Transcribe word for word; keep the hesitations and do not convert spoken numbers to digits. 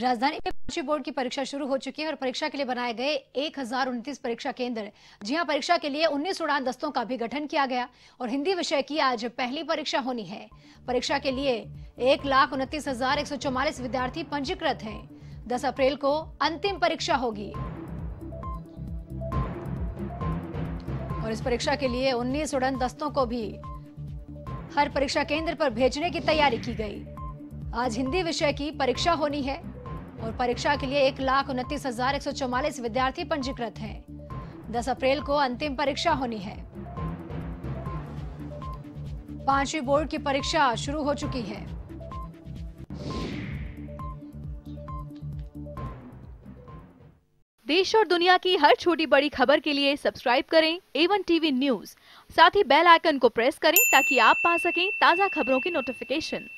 राजधानी में कृषि बोर्ड की परीक्षा शुरू हो चुकी है और परीक्षा के लिए बनाए गए एक हजार उनतीस परीक्षा केंद्र, जी हां, परीक्षा के लिए उन्नीस उड़ान दस्तों का भी गठन किया गया और हिंदी विषय की आज पहली परीक्षा होनी है। परीक्षा के लिए एक लाख उनतीस हजार एक सौ चौवालीस विद्यार्थी पंजीकृत हैं। दस अप्रैल को अंतिम परीक्षा होगी और इस परीक्षा के लिए उन्नीस उड़न दस्तों को भी हर परीक्षा केंद्र पर भेजने की तैयारी की गई। आज हिंदी विषय की परीक्षा होनी है और परीक्षा के लिए एक लाख उनतीस हजार एक सौ चौवालीस विद्यार्थी पंजीकृत हैं। दस अप्रैल को अंतिम परीक्षा होनी है। पांचवी बोर्ड की परीक्षा शुरू हो चुकी है। देश और दुनिया की हर छोटी बड़ी खबर के लिए सब्सक्राइब करें A one T V news. साथ ही बेल आइकन को प्रेस करें ताकि आप पा सकें ताजा खबरों की नोटिफिकेशन।